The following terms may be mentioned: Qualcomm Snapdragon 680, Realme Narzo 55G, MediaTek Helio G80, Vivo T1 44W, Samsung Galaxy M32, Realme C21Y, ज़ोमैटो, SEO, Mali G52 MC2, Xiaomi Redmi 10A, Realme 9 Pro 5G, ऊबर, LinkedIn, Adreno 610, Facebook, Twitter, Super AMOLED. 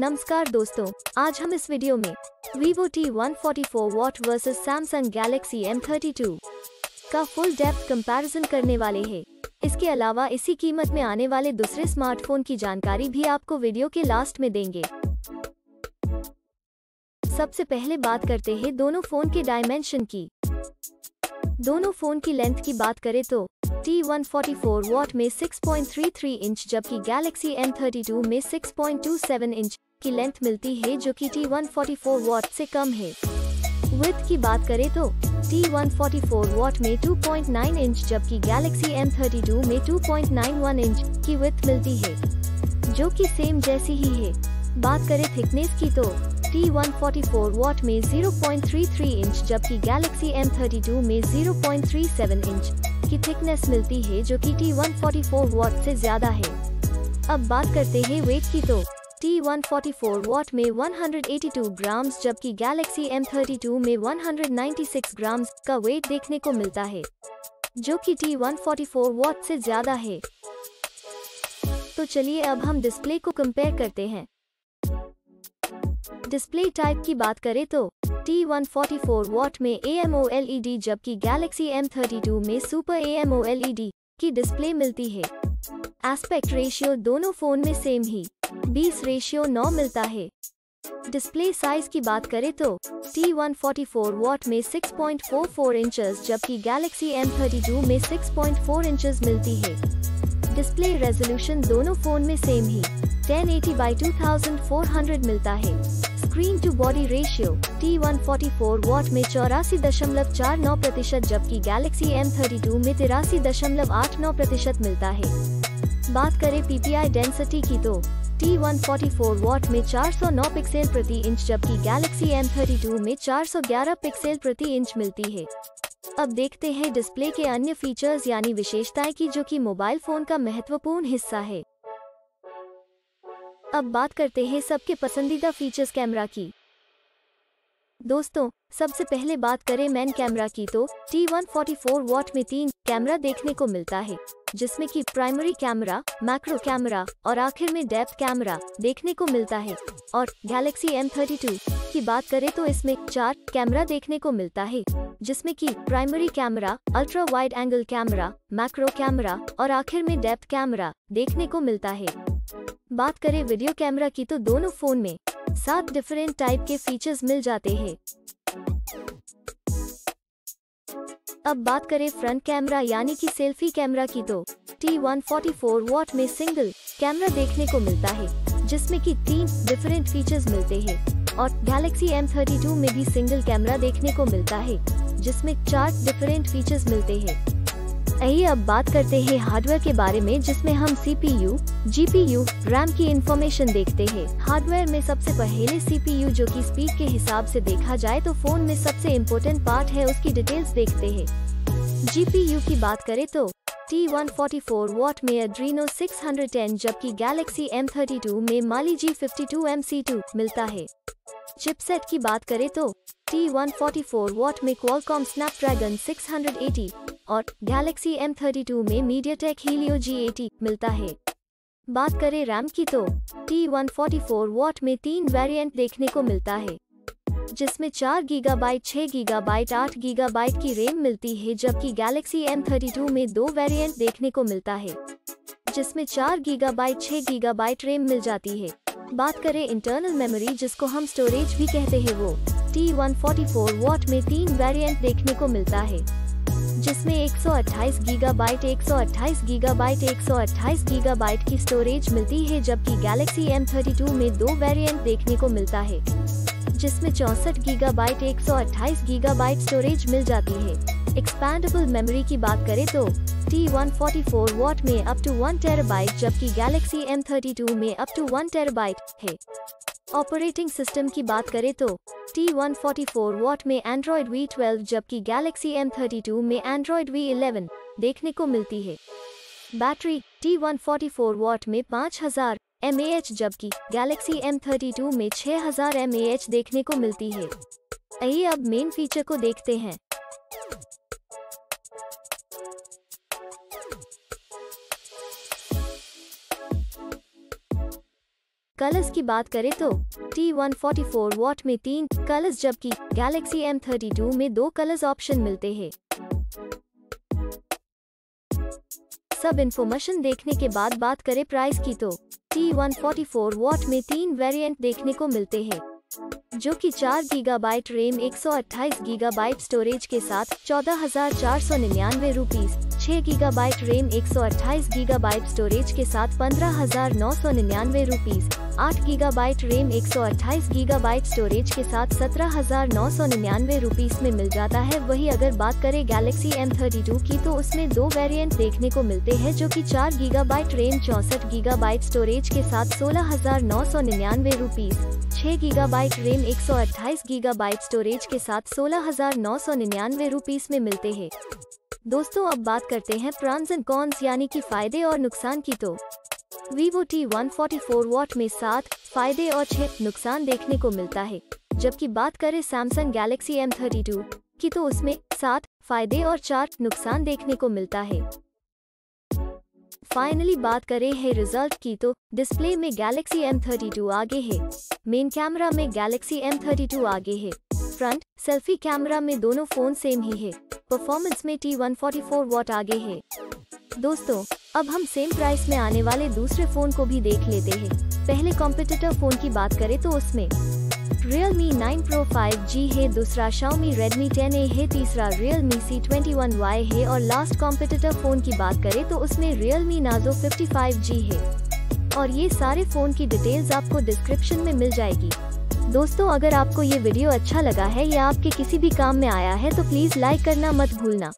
नमस्कार दोस्तों, आज हम इस वीडियो में Vivo T1 44W versus Samsung Galaxy M32 का फुल डेप्थ कंपैरिजन करने वाले हैं। इसके अलावा इसी कीमत में आने वाले दूसरे स्मार्टफोन की जानकारी भी आपको वीडियो के लास्ट में देंगे। सबसे पहले बात करते हैं दोनों फोन के डायमेंशन की। दोनों फोन की लेंथ की बात करें तो T1 44W में 6.33 इंच जबकि Galaxy M32 में 6.27 इंच की लेंथ मिलती है, जो कि T1 44W से कम है। विड्थ की बात करें तो T1 44W में 2.9 इंच जबकि Galaxy M32 में 2.91 इंच की विड्थ मिलती है, जो कि सेम जैसी ही है। बात करें थिकनेस की तो T1 44W में 0.33 इंच जबकि Galaxy M32 में 0.37 इंच की थिकनेस मिलती है, जो कि T1 44W से ज्यादा है। अब बात करते हैं वेट की तो T1 44W में 182 ग्राम्स जबकि Galaxy M32 में 196 ग्राम्स का वेट देखने को मिलता है, जो कि T1 44W से ज्यादा है। तो चलिए अब हम डिस्प्ले को कंपेयर करते हैं। डिस्प्ले टाइप की बात करें तो T1 44W में AMOLED जबकि Galaxy M32 में सुपर AMOLED की डिस्प्ले मिलती है। एस्पेक्ट रेशियो दोनों फोन में सेम ही 20:9 मिलता है। डिस्प्ले साइज की बात करें तो T1 44W में 6.44 इंचेस जबकि Galaxy M32 में 6.4 इंचेस मिलती है। डिस्प्ले रेजोल्यूशन दोनों फोन में सेम ही 1080x2400 मिलता है। Screen to body ratio T1 44W में 84.49% जबकि Galaxy M32 में 83.89% मिलता है। बात करें PPI डेंसिटी की तो T1 44W में 409 पिक्सल प्रति इंच जबकि Galaxy M32 में 411 पिक्सल प्रति इंच मिलती है। अब देखते हैं डिस्प्ले के अन्य फीचर्स यानी विशेषताएं की, जो कि मोबाइल फोन का महत्वपूर्ण हिस्सा है। अब बात करते हैं सबके पसंदीदा फीचर्स कैमरा की। दोस्तों, सबसे पहले बात करें मेन कैमरा की तो T1 44W में 3 कैमरा देखने को मिलता है, जिसमें कि प्राइमरी कैमरा, मैक्रो कैमरा और आखिर में डेप्थ कैमरा देखने को मिलता है। और Galaxy M32 की बात करें तो इसमें 4 कैमरा देखने को मिलता है, जिसमें कि primary camera, ultra wide angle camera, macro camera और आखिर में डेप्थ कैमरा देखने को मिलता है। बात करें वीडियो कैमरा की तो दोनों फोन में 7 डिफरेंट टाइप के फीचर्स मिल जाते हैं। अब बात करें फ्रंट कैमरा यानी कि सेल्फी कैमरा की तो T1 44W में सिंगल कैमरा देखने को मिलता है, जिसमें कि 3 डिफरेंट फीचर्स मिलते हैं। और Galaxy M32 में भी सिंगल कैमरा देखने को मिलता है, जिसमें 4 डिफरेंट फीचर्स मिलते हैं। आइए अब बात करते हैं हार्डवेयर के बारे में, जिसमें हम CPU, GPU, RAM की इंफॉर्मेशन देखते हैं। हार्डवेयर में सबसे पहले CPU, जो कि स्पीड के हिसाब से देखा जाए तो फोन में सबसे इम्पोर्टेंट पार्ट है, उसकी डिटेल्स देखते हैं। GPU की बात करें तो T1 44W में Adreno 610 जबकि Galaxy M32 में Mali G52 MC2 मिलता है। चिपसेट की बात करें तो T1 44W में Qualcomm Snapdragon 680 और Galaxy M32 में MediaTek Helio G80 मिलता है। बात करें रैम की तो T1 44W में 3 वेरिएंट देखने को मिलता है, जिसमें 4 GB, 6 GB, 8 GB की रैम मिलती है, जबकि Galaxy M32 में 2 वेरिएंट देखने को मिलता है, जिसमें 4 GB, 6 GB रैम मिल जाती है। बात करें इंटरनल मेमोरी, जिसको हम स्टोरेज भी कहते हैं, वो T1 44W में 3 वेरिएंट देखने को मिलता है, जिसमें 128 GB, 128 GB, 128 GB की स्टोरेज मिलती है, जबकि Galaxy M32 में 2 वेरिएंट देखने को मिलता है, जिसमें 64 GB, 128 GB स्टोरेज मिल जाती है। एक्सपैंडेबल मेमोरी की बात करें तो T1 44W में अप टू 1 TB जबकि Galaxy M32 में अप टू 1 TB है। ऑपरेटिंग सिस्टम की बात करें तो T1 44W में Android V12 जबकि Galaxy M32 में Android V11 देखने को मिलती है। बैटरी T1 44W में 5000 mAh जबकि Galaxy M32 में 6000 mAh देखने को मिलती है। आइए अब मेन फीचर को देखते हैं। कलर्स की बात करें तो T1 44W में 3 कलर्स जबकि गैलेक्सी M32 में 2 कलर्स ऑप्शन मिलते हैं। सब इन्फॉर्मेशन देखने के बाद बात करें प्राइस की तो T1 44W में 3 वेरिएंट देखने को मिलते हैं जो कि 4 GB रैम 128 GB स्टोरेज के साथ 14,499 rupees, 6 GB RAM 128 GB storage के साथ 15,999 rupees, 8 GB RAM 128 GB storage के साथ 17,999 रुपीज में मिल जाता है। वही अगर बात करें गैलेक्सी M32 की तो उसमें 2 वेरिएंट देखने को मिलते हैं जो कि 4 GB रैम 64 GB स्टोरेज के साथ 16,999 rupees, 6 GB RAM 128 GB storage के साथ 16,999 रुपीज में मिलते हैं। दोस्तों अब बात करते हैं प्रॉन्स एंड कॉन्स यानी कि फायदे और नुकसान की तो Vivo T1 44W में 7 फायदे और 6 नुकसान देखने को मिलता है जबकि बात करें Samsung Galaxy M32 की तो उसमें 7 फायदे और 4 नुकसान देखने को मिलता है। फाइनली बात करें है रिजल्ट की तो डिस्प्ले में गैलेक्सी M32 आगे है, मेन कैमरा में गैलेक्सी M32 आगे है, फ्रंट सेल्फी कैमरा में दोनों फोन सेम ही है, परफॉर्मेंस में T1 44W आगे है। दोस्तों अब हम सेम प्राइस में आने वाले दूसरे फोन को भी देख लेते हैं। पहले कॉम्पिटिटर फोन की बात करें तो उसमें Realme 9 Pro 5G है, दूसरा Xiaomi Redmi 10A है, तीसरा Realme C21Y है और लास्ट कॉम्पिटिटर फ़ोन की बात करें तो उसमें Realme Narzo 55G है। और ये सारे फ़ोन की डिटेल्स आपको डिस्क्रिप्शन में मिल जाएगी। दोस्तों अगर आपको ये वीडियो अच्छा लगा है या आपके किसी भी काम में आया है तो प्लीज़ लाइक करना मत भूलना।